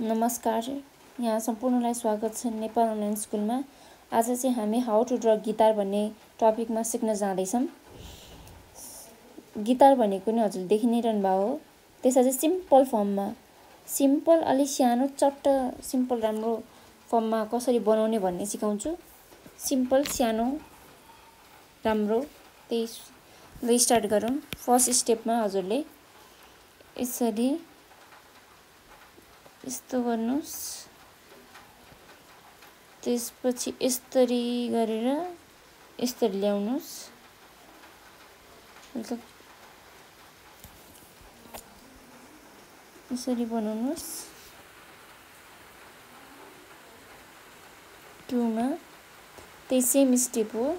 नमस्कार, यहाँ सम्पूर्णलाई स्वागत छ नेपाल अनलाइन स्कुलमा। आज चाहिँ हामी हाउ टु ड्र गिटार भन्ने टपिकमा सिक्न जाँदै छम। गिटार भनेको नि हजुर देखि नै रहनु भएको हो। त्यसै चाहिँ सिम्पल फर्ममा, सिम्पल अलि सानो चट्ट सिम्पल राम्रो फर्ममा कसरी बनाउने भन्ने सिकाउँछु। सिम्पल सानो राम्रो त्यही स्टार्ट गरौँ। फर्स्ट स्टेपमा हजुरले यसरी यस्तो गर्नुस्, त्यसपछि यसरी गरेर यसरी ल्याउनुस्। मतलब यसरी बनाउनुस्। टुमा त्यही सेम स्टेप हो।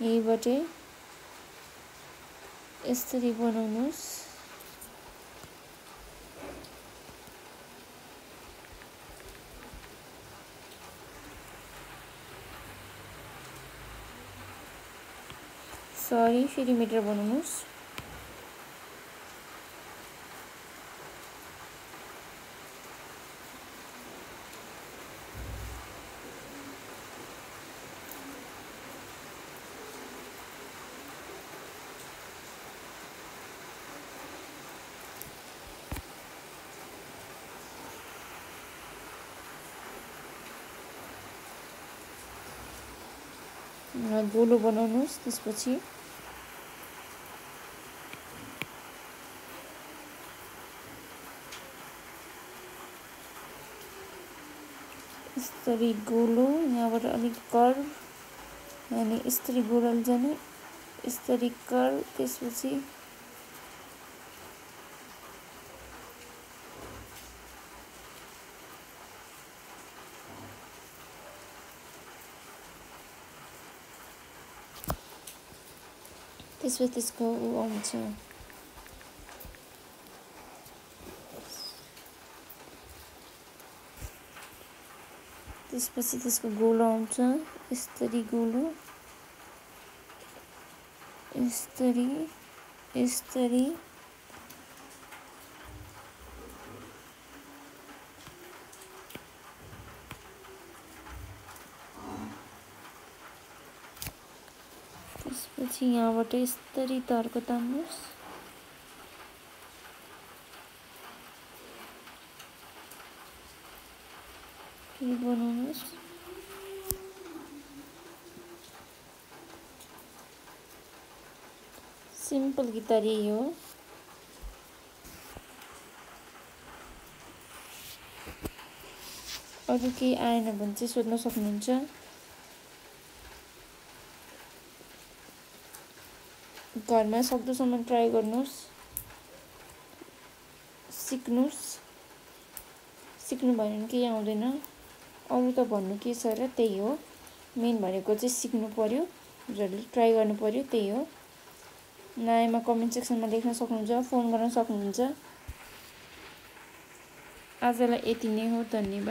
यहीबाट यसरी बनाउनुस्। सरी, फेरि मिटर बनाउनुस्। गोलो बनाउनुस्। त्यसपछि यसरी गोलो, यहाँबाट अलिक कर्व, अनि यसरी गोडल जाने, यसरी कर्व, त्यसपछि with this go on to this specific this go on to study gulu study त्यसपछि यहाँबाट यसरी तर्क तान्नुस्। फेरि बनाउनुहोस्। सिम्पल गिटार यही हो। अरू केही आएन भने चाहिँ सोध्न सक्नुहुन्छ। घरमा सक्दोसम्म ट्राई गर्नुहोस्, सिक्नुहोस्। सिक्नु भएन भने केही आउँदैन। अरू त भन्नु के छ र, त्यही हो। मेन भनेको चाहिँ सिक्नु पऱ्यो, हजुरले ट्राई गर्नु पऱ्यो, त्यही हो। नयाँमा कमेन्ट सेक्सनमा लेख्न सक्नुहुन्छ, फोन गर्न सक्नुहुन्छ। आजलाई यति नै हो। धन्यवाद।